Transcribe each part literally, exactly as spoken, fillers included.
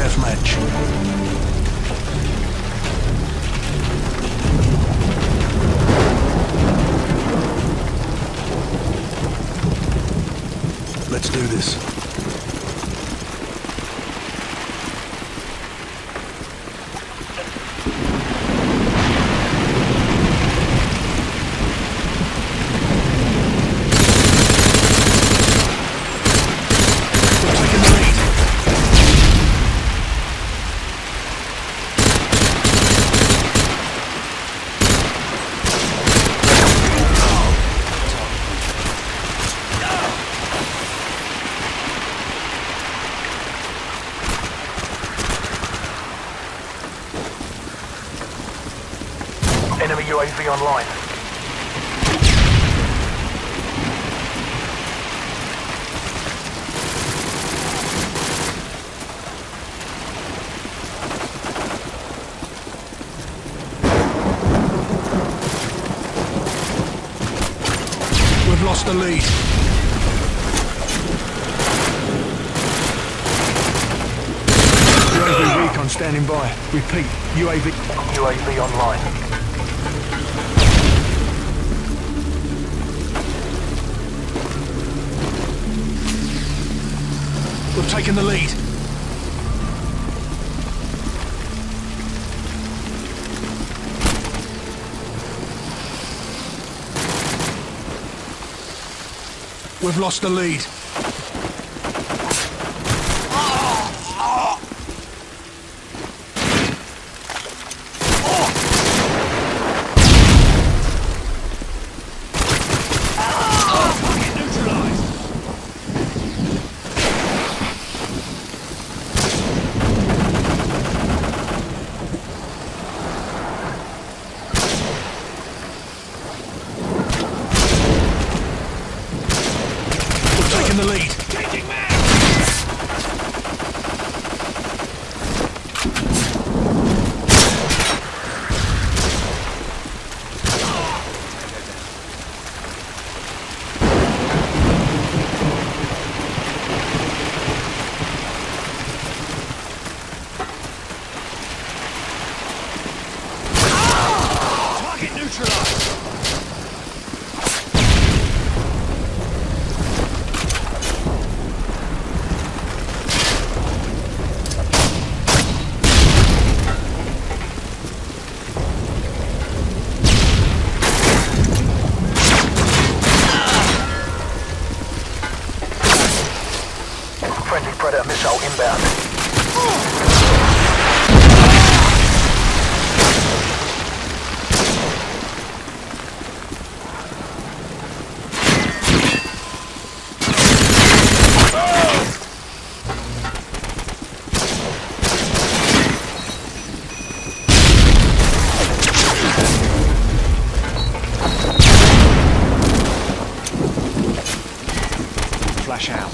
deathmatch. Let's do this. Enemy U A V online. We've lost the lead. U A V recon standing by. Repeat, U A V. U A V online. We've taken the lead. We've lost the lead. In the lead. Changing man! Target neutralized! Friendly Predator missile inbound. Flash out.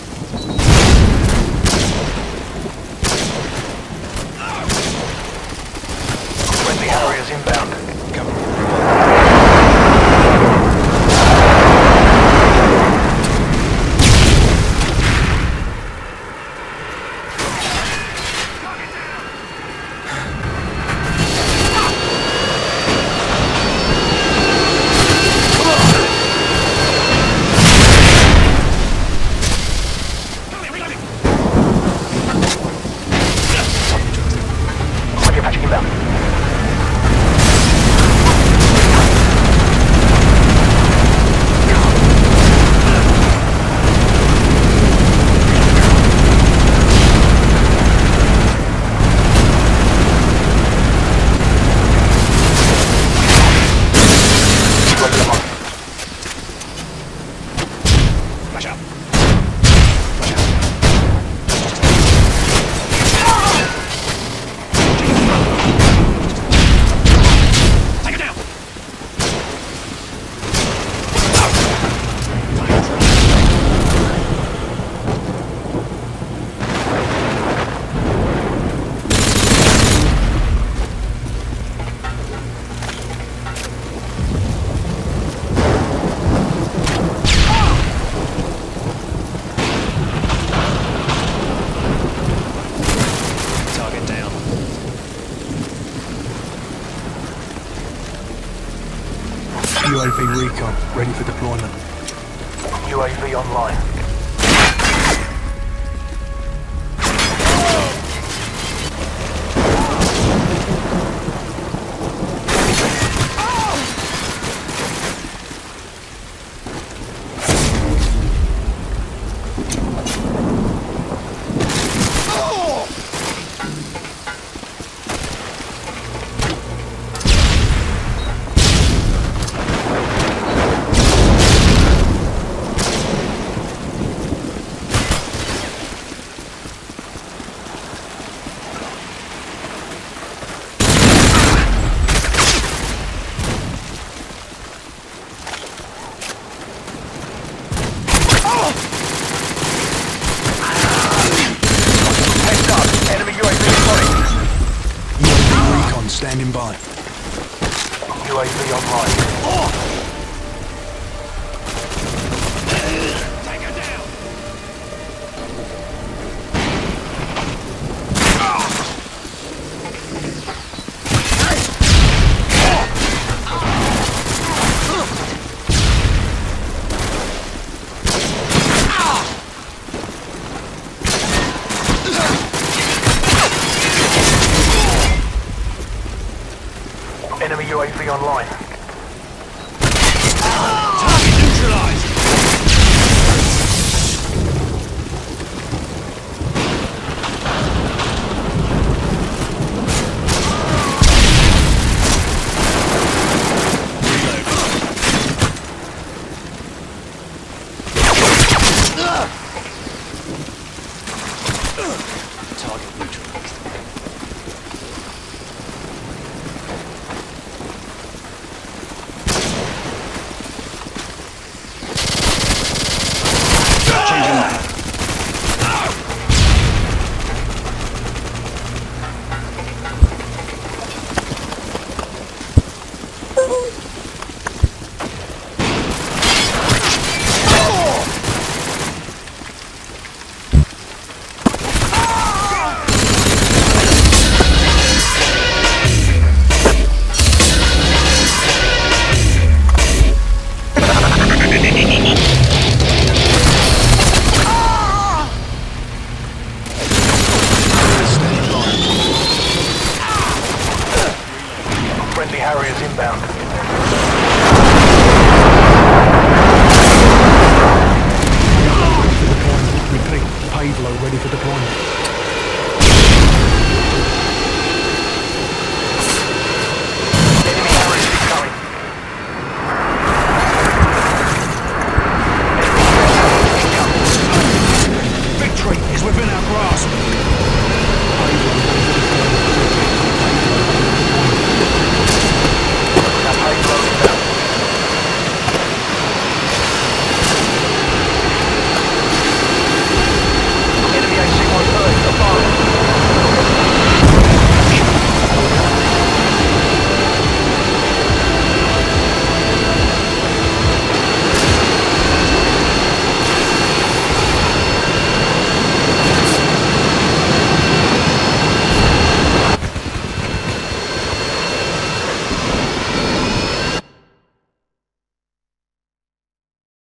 recon, ready for deployment. U A V online. Standing by. U A V online. Oh! Take her down! Enemy U A V online. Target neutralized! Reload.